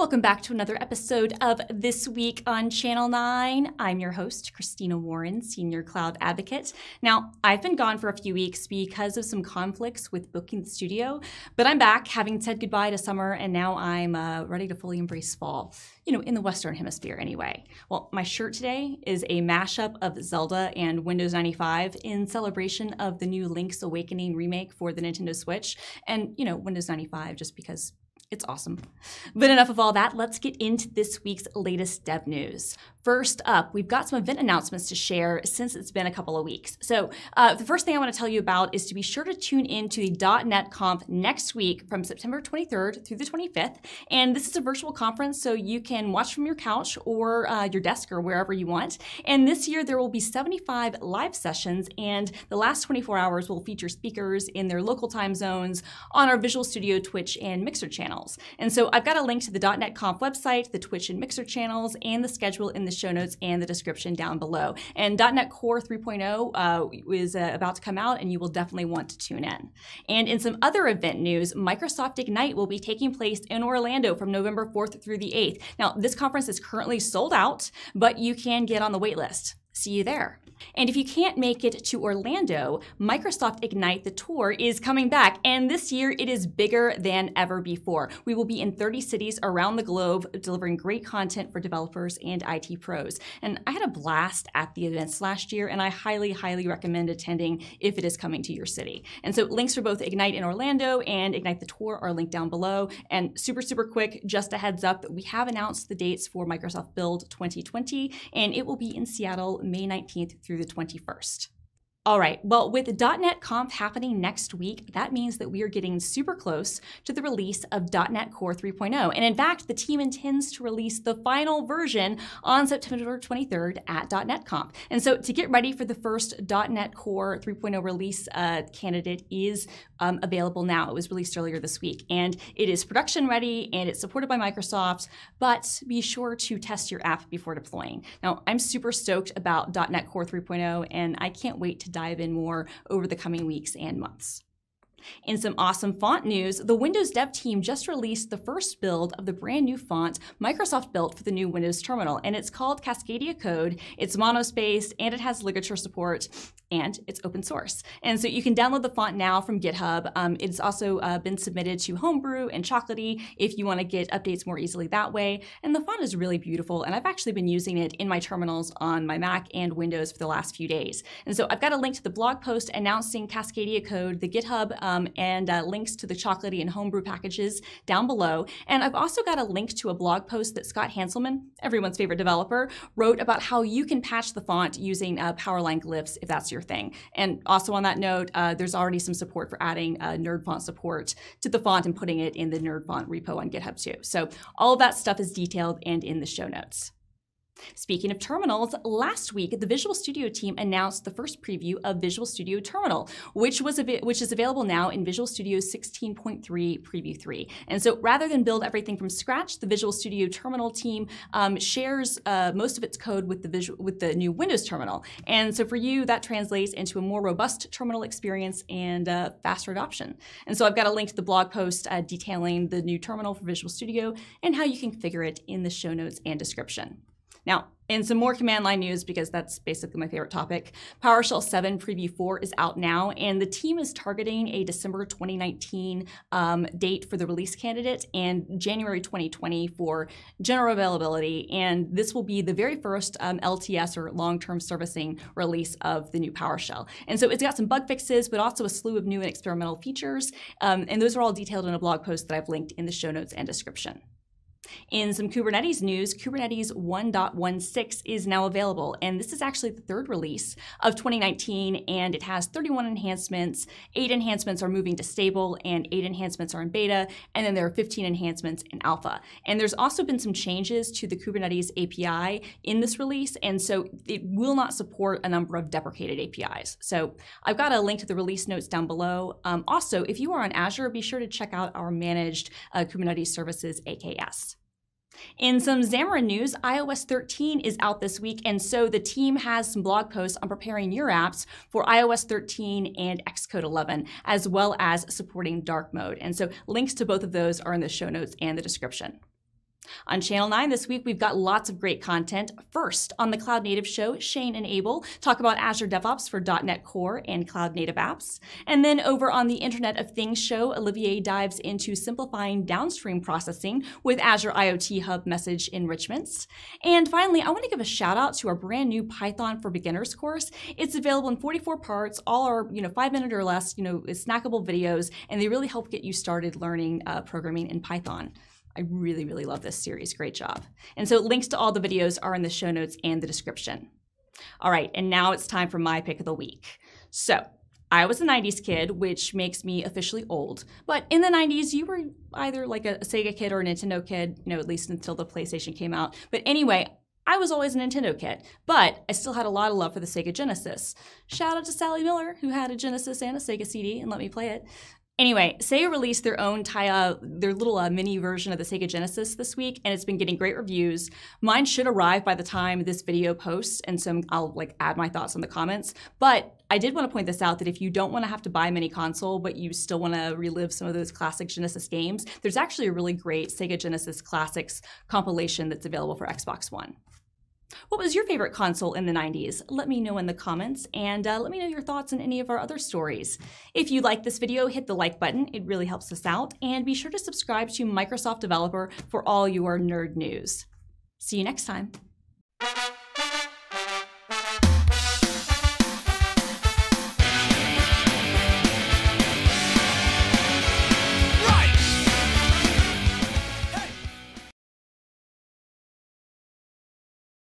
Welcome back to another episode of This Week on Channel 9. I'm your host, Christina Warren, Senior Cloud Advocate. Now, I've been gone for a few weeks because of some conflicts with Booking Studio, but I'm back, having said goodbye to summer, and now I'm ready to fully embrace fall. You know, in the Western Hemisphere anyway. Well, my shirt today is a mashup of Zelda and Windows 95 in celebration of the new Link's Awakening remake for the Nintendo Switch, and, you know, Windows 95 just because it's awesome. But enough of all that, let's get into this week's latest dev news. First up, we've got some event announcements to share since it's been a couple of weeks. So the first thing I want to tell you about is to be sure to tune in to the .NET Conf next week from September 23rd through the 25th. And this is a virtual conference, so you can watch from your couch or your desk or wherever you want. And this year there will be 75 live sessions, and the last 24 hours will feature speakers in their local time zones on our Visual Studio, Twitch, and Mixer channels. And so I've got a link to the .NET Conf website, the Twitch and Mixer channels, and the schedule in the show notes and the description down below. And .NET Core 3.0 is about to come out, and you will definitely want to tune in. And in some other event news, Microsoft Ignite will be taking place in Orlando from November 4th through the 8th. Now, this conference is currently sold out, but you can get on the wait list. See you there. And if you can't make it to Orlando, Microsoft Ignite the Tour is coming back, and this year it is bigger than ever before. We will be in 30 cities around the globe delivering great content for developers and IT pros. And I had a blast at the events last year, and I highly, highly recommend attending if it is coming to your city. And so links for both Ignite in Orlando and Ignite the Tour are linked down below. And super, super quick, just a heads up, we have announced the dates for Microsoft Build 2020, and it will be in Seattle, May 19th through the 21st. All right, well, with .NET Conf happening next week, that means that we are getting super close to the release of .NET Core 3.0. And in fact, the team intends to release the final version on September 23rd at .NET Conf. And so to get ready for the first .NET Core 3.0 release candidate is available now. It was released earlier this week. And it is production ready, and it's supported by Microsoft, but be sure to test your app before deploying. Now, I'm super stoked about .NET Core 3.0, and I can't wait to dive in more over the coming weeks and months. In some awesome font news, the Windows dev team just released the first build of the brand new font Microsoft built for the new Windows Terminal, and it's called Cascadia Code. It's monospaced, and it has ligature support, and it's open source. And so you can download the font now from GitHub. It's also been submitted to Homebrew and Chocolatey if you want to get updates more easily that way. And the font is really beautiful, and I've actually been using it in my terminals on my Mac and Windows for the last few days. And so I've got a link to the blog post announcing Cascadia Code, the GitHub, and links to the Chocolatey and Homebrew packages down below. And I've also got a link to a blog post that Scott Hanselman, everyone's favorite developer, wrote about how you can patch the font using Powerline Glyphs if that's your thing. And also on that note, there's already some support for adding Nerd Font support to the font and putting it in the Nerd Font repo on GitHub too. So all of that stuff is detailed and in the show notes. Speaking of terminals, last week the Visual Studio team announced the first preview of Visual Studio Terminal, which is available now in Visual Studio 16.3 Preview 3. And so rather than build everything from scratch, the Visual Studio Terminal team shares most of its code with the new Windows Terminal. And so for you, that translates into a more robust terminal experience and faster adoption. And so I've got a link to the blog post detailing the new terminal for Visual Studio and how you can configure it in the show notes and description. Now, in some more command line news, because that's basically my favorite topic, PowerShell 7 Preview 4 is out now, and the team is targeting a December 2019 date for the release candidate and January 2020 for general availability, and this will be the very first LTS, or long-term servicing, release of the new PowerShell. And so it's got some bug fixes, but also a slew of new and experimental features, and those are all detailed in a blog post that I've linked in the show notes and description. In some Kubernetes news, Kubernetes 1.16 is now available, and this is actually the third release of 2019, and it has 31 enhancements, 8 enhancements are moving to stable, and 8 enhancements are in beta, and then there are 15 enhancements in alpha. And there's also been some changes to the Kubernetes API in this release, and so it will not support a number of deprecated APIs. So I've got a link to the release notes down below. Also, if you are on Azure, be sure to check out our managed Kubernetes services, AKS. In some Xamarin news, iOS 13 is out this week, and so the team has some blog posts on preparing your apps for iOS 13 and Xcode 11, as well as supporting dark mode. And so links to both of those are in the show notes and the description. On Channel 9 this week, we've got lots of great content. First, on the Cloud Native Show, Shane and Abel talk about Azure DevOps for .NET Core and Cloud Native Apps. And then over on the Internet of Things Show, Olivier dives into simplifying downstream processing with Azure IoT Hub message enrichments. And finally, I want to give a shout out to our brand new Python for Beginners course. It's available in 44 parts. All are 5-minute or less, snackable videos, and they really help get you started learning programming in Python. I really, really love this series. Great job. And so links to all the videos are in the show notes and the description. All right, and now it's time for my pick of the week. So I was a 90s kid, which makes me officially old. But in the 90s, you were either like a Sega kid or a Nintendo kid, at least until the PlayStation came out. But anyway, I was always a Nintendo kid, but I still had a lot of love for the Sega Genesis. Shout out to Sally Miller, who had a Genesis and a Sega CD and let me play it. Anyway, Sega released their own their little mini version of the Sega Genesis this week, and it's been getting great reviews. Mine should arrive by the time this video posts, and so I'll add my thoughts in the comments. But I did want to point this out, that if you don't want to have to buy a mini console, but you still want to relive some of those classic Genesis games, there's actually a really great Sega Genesis Classics compilation that's available for Xbox One. What was your favorite console in the 90s? Let me know in the comments, and let me know your thoughts on any of our other stories. If you like this video, hit the like button. It really helps us out. And be sure to subscribe to Microsoft Developer for all your nerd news. See you next time.